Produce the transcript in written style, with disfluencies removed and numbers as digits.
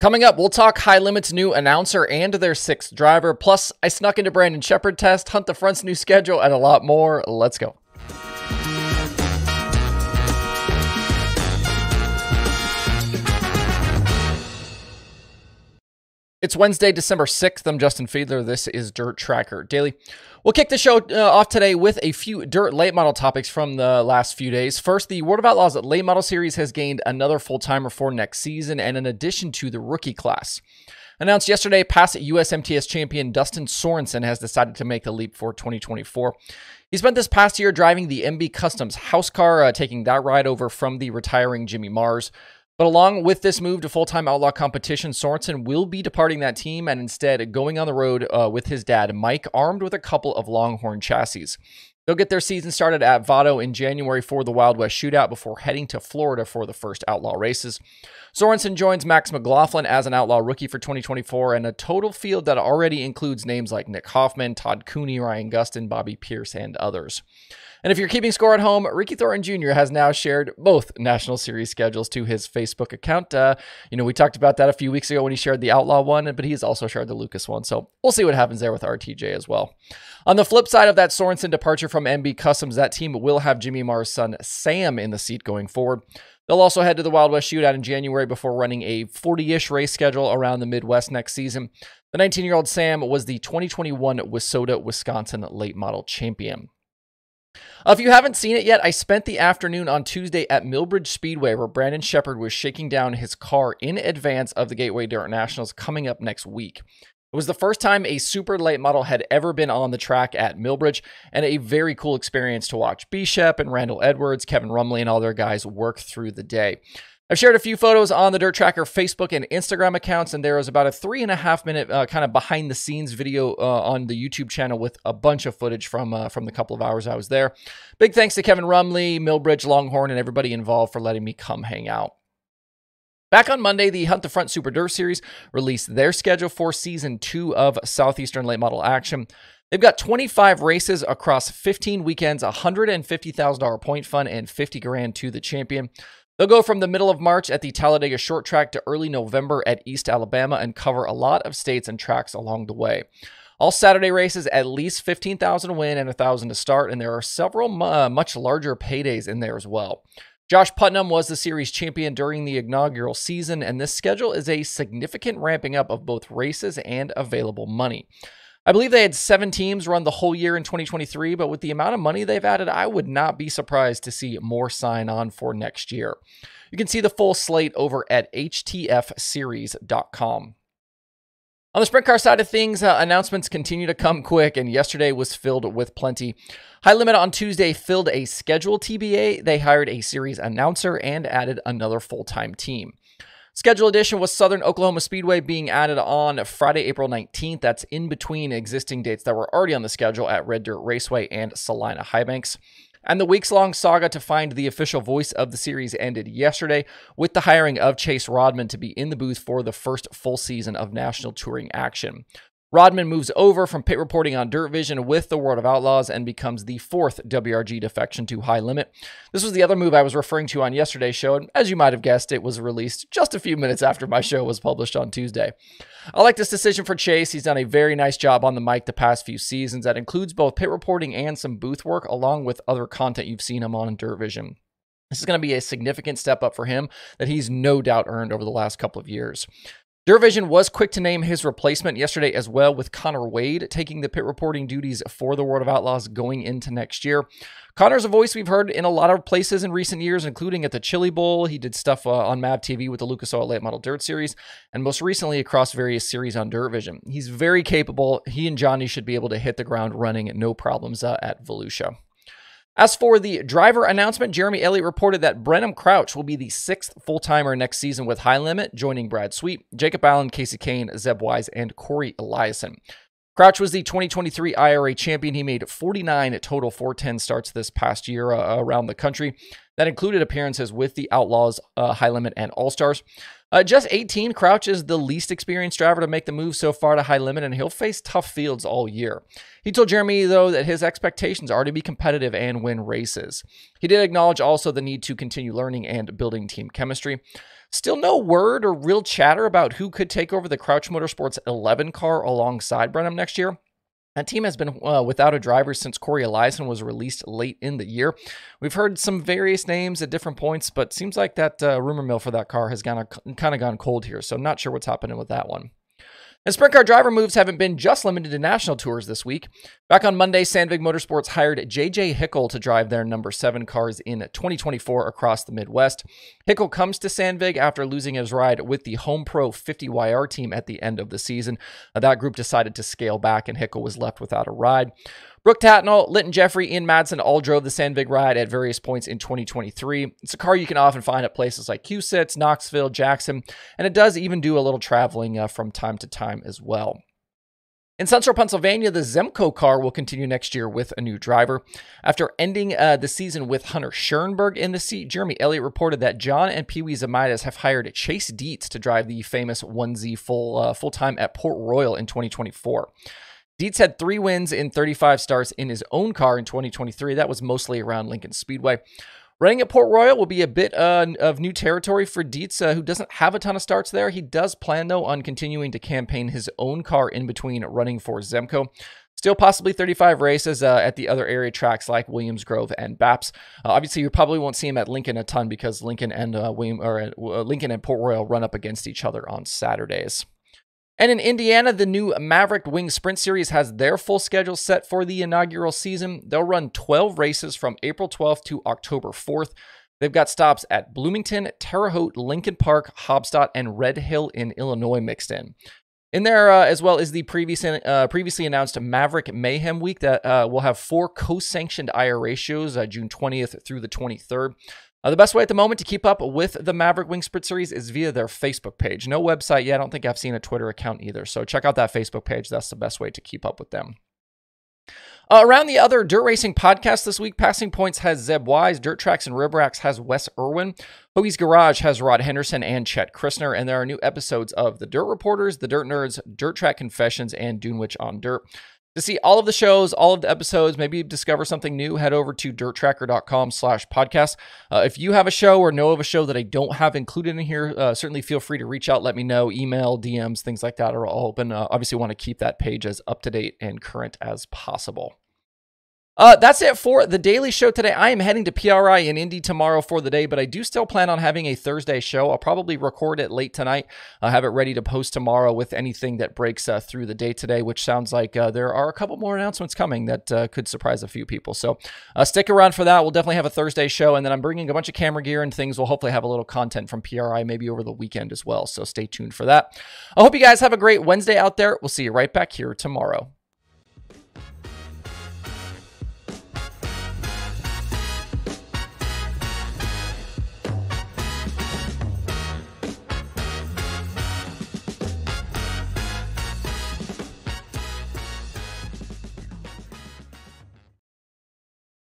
Coming up, we'll talk High Limit's new announcer and their sixth driver. Plus, I snuck into Brandon Sheppard test, Hunt the Front's new schedule, and a lot more. Let's go. It's Wednesday, December 6th. I'm Justin Fiedler. This is Dirt Tracker Daily. We'll kick the show off today with a few dirt late model topics from the last few days. First, the World of Outlaws late model series has gained another full-timer for next season and in addition to the rookie class. Announced yesterday, past USMTS champion Dustin Sorensen has decided to make the leap for 2024. He spent this past year driving the MB Customs house car, taking that ride over from the retiring Jimmy Mars. But along with this move to full-time outlaw competition, Sorensen will be departing that team and instead going on the road with his dad, Mike, armed with a couple of Longhorn chassis. They'll get their season started at Vado in January for the Wild West Shootout before heading to Florida for the first outlaw races. Sorensen joins Max McLaughlin as an outlaw rookie for 2024 and a total field that already includes names like Nick Hoffman, Todd Cooney, Ryan Gustin, Bobby Pierce, and others. And if you're keeping score at home, Ricky Thornton Jr. has now shared both National Series schedules to his Facebook account. We talked about that a few weeks ago when he shared the Outlaw one, but he's also shared the Lucas one. So we'll see what happens there with RTJ as well. On the flip side of that Sorensen departure from MB Customs, that team will have Jimmy Mars' son Sam in the seat going forward. They'll also head to the Wild West Shootout in January before running a 40-ish race schedule around the Midwest next season. The 19-year-old Sam was the 2021 Wissota, Wisconsin late model champion. If you haven't seen it yet, I spent the afternoon on Tuesday at Millbridge Speedway where Brandon Sheppard was shaking down his car in advance of the Gateway Dirt Nationals coming up next week. It was the first time a super late model had ever been on the track at Millbridge, and a very cool experience to watch B-Shep and Randall Edwards, Kevin Rumley, and all their guys work through the day. I've shared a few photos on the Dirt Tracker Facebook and Instagram accounts, and there was about a 3.5-minute kind of behind-the-scenes video on the YouTube channel with a bunch of footage from the couple of hours I was there. Big thanks to Kevin Rumley, Millbridge, Longhorn, and everybody involved for letting me come hang out. Back on Monday, the Hunt the Front Super Dirt Series released their schedule for Season 2 of Southeastern Late Model Action. They've got 25 races across 15 weekends, $150,000 point fund, and $50,000 to the champion. They'll go from the middle of March at the Talladega Short Track to early November at East Alabama and cover a lot of states and tracks along the way. All Saturday races, at least $15,000 to win and $1,000 to start, and there are several much larger paydays in there as well. Josh Putnam was the series champion during the inaugural season, and this schedule is a significant ramping up of both races and available money. I believe they had 7 teams run the whole year in 2023, but with the amount of money they've added, I would not be surprised to see more sign on for next year. You can see the full slate over at htfseries.com. On the sprint car side of things, announcements continue to come quick, and yesterday was filled with plenty. High Limit on Tuesday filled a schedule TBA. They hired a series announcer and added another full-time team. Schedule addition was Southern Oklahoma Speedway being added on Friday, April 19th. That's in between existing dates that were already on the schedule at Red Dirt Raceway and Salina Highbanks. And the weeks-long saga to find the official voice of the series ended yesterday with the hiring of Chase Rodman to be in the booth for the first full season of national touring action. Rodman moves over from pit reporting on Dirt Vision with the World of Outlaws and becomes the 4th WRG defection to High Limit. This was the other move I was referring to on yesterday's show, and as you might have guessed, it was released just a few minutes after my show was published on Tuesday. I like this decision for Chase. He's done a very nice job on the mic the past few seasons. That includes both pit reporting and some booth work, along with other content you've seen him on in Dirt Vision. This is going to be a significant step up for him that he's no doubt earned over the last couple of years. Dirt Vision was quick to name his replacement yesterday as well, with Connor Wade taking the pit reporting duties for the World of Outlaws going into next year. Connor's a voice we've heard in a lot of places in recent years, including at the Chili Bowl. He did stuff on Mav TV with the Lucas Oil Late Model Dirt Series, and most recently across various series on Dirt Vision. He's very capable. He and Johnny should be able to hit the ground running, no problems at Volusia. As for the driver announcement, Jeremy Elliott reported that Brenham Crouch will be the 6th full-timer next season with High Limit, joining Brad Sweet, Jacob Allen, Casey Kane, Zeb Wise, and Corey Eliason. Crouch was the 2023 IRA champion. He made 49 total 410 starts this past year around the country. That included appearances with the Outlaws, High Limit, and All-Stars. Just 18, Crouch is the least experienced driver to make the move so far to High Limit, and he'll face tough fields all year. He told Jeremy, though, that his expectations are to be competitive and win races. He did acknowledge also the need to continue learning and building team chemistry. Still no word or real chatter about who could take over the Crouch Motorsports 11 car alongside Brenham next year. That team has been without a driver since Corey Eliason was released late in the year. We've heard some various names at different points, but seems like that rumor mill for that car has kind of gone cold here, so I'm not sure what's happening with that one. And sprint car driver moves haven't been just limited to national tours this week. Back on Monday, Sandvig Motorsports hired JJ Hickel to drive their number 7 cars in 2024 across the Midwest. Hickel comes to Sandvig after losing his ride with the Home Pro 50YR team at the end of the season. That group decided to scale back and Hickel was left without a ride. Brooke Tatnall, Linton Jeffrey, Ian Madsen all drove the Sandvig ride at various points in 2023. It's a car you can often find at places like Cusitz, Knoxville, Jackson, and it does even do a little traveling from time to time as well. In Central Pennsylvania, the Zemco car will continue next year with a new driver. After ending the season with Hunter Schoenberg in the seat, Jeremy Elliott reported that John and Pee Wee Zamaitis have hired Chase Dietz to drive the famous 1Z full-time at Port Royal in 2024. Dietz had 3 wins in 35 starts in his own car in 2023. That was mostly around Lincoln Speedway. Running at Port Royal will be a bit of new territory for Dietz, who doesn't have a ton of starts there. He does plan, though, on continuing to campaign his own car in between running for Zemco. Still possibly 35 races at the other area tracks like Williams Grove and Baps. Obviously, you probably won't see him at Lincoln a ton because Lincoln and, Lincoln and Port Royal run up against each other on Saturdays. And in Indiana, the new Maverick Wing Sprint Series has their full schedule set for the inaugural season. They'll run 12 races from April 12th to October 4th. They've got stops at Bloomington, Terre Haute, Lincoln Park, Hobstadt, and Red Hill in Illinois mixed in. In there, as well as the previously announced Maverick Mayhem Week that will have 4 co-sanctioned IRA shows June 20th through the 23rd. The best way at the moment to keep up with the Maverick Wing Sprint Series is via their Facebook page. No website yet. I don't think I've seen a Twitter account either. So check out that Facebook page. That's the best way to keep up with them. Around the other dirt racing podcasts this week, Passing Points has Zeb Wise, Dirt Tracks and Rib Racks has Wes Irwin, Hoagie's Garage has Rod Henderson and Chet Christner, and there are new episodes of The Dirt Reporters, The Dirt Nerds, Dirt Track Confessions, and Dune Witch on Dirt. To see all of the shows, all of the episodes, maybe discover something new, head over to dirttracker.com/podcast. If you have a show or know of a show that I don't have included in here, certainly feel free to reach out, let me know, email, DMs, things like that are all open. Obviously want to keep that page as up to date and current as possible. That's it for the daily show today. I am heading to PRI in Indy tomorrow for the day, but I do still plan on having a Thursday show. I'll probably record it late tonight. I'll have it ready to post tomorrow with anything that breaks through the day today, which sounds like there are a couple more announcements coming that could surprise a few people. So stick around for that. We'll definitely have a Thursday show, and then I'm bringing a bunch of camera gear and things. We'll hopefully have a little content from PRI maybe over the weekend as well, so stay tuned for that. I hope you guys have a great Wednesday out there. We'll see you right back here tomorrow.